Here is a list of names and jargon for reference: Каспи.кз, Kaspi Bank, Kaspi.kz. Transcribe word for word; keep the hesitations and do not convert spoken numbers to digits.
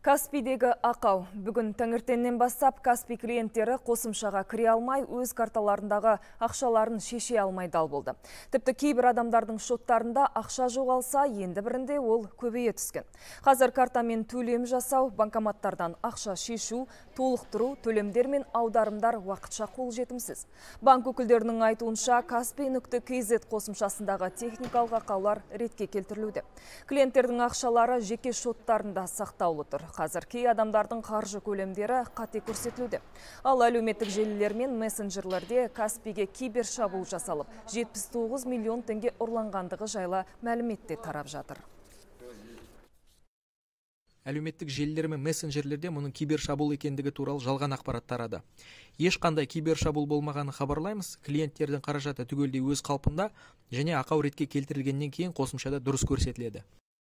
Каспидегі ақау. Бүгін таңертеңнен бастап Каспи клиенттері қосымшаға кіре алмай, өз карталарындағы ақшаларын шеше алмай дал болды. Тіпті кейбір адамдардың шоттарында ақша жоғалса, енді бірінде ол көбейе түскен. Қазір картамен төлем жасау, банкоматтардан ақша шешу, толықтыру, төлемдер мен аударымдар уақытша қол жетімсіз. Банк өкілдерінің айтуынша, Каспи.кз қосымшасындағы техникалық ақаулар ретке келтірілуде. Клиенттердің ақшалары жеке шоттарында сақтаулы тұр. Қазір кей адамдардың қаржы көлемдері қате көрсетілуде. Ал әлеуметтік желілер мен мессенджерлерде Каспиге кибер шабуыл жасалып, жетпіс тоғыз миллион теңге ұрланғандығы жайлы мәліметте тарап жатыр. Әлеуметтік желілер мен мессенджерлерде мұның кибер шабуыл екендігі туралы жалған ақпарат тарады. Ешқандай кибер шабуыл болмағаны хабарлаймыз. Клиенттердің қаражаты түгелдей өз қалпында және ақау ретке келтірілгеннен кейін қосымшада дұрыс көрсетіледі.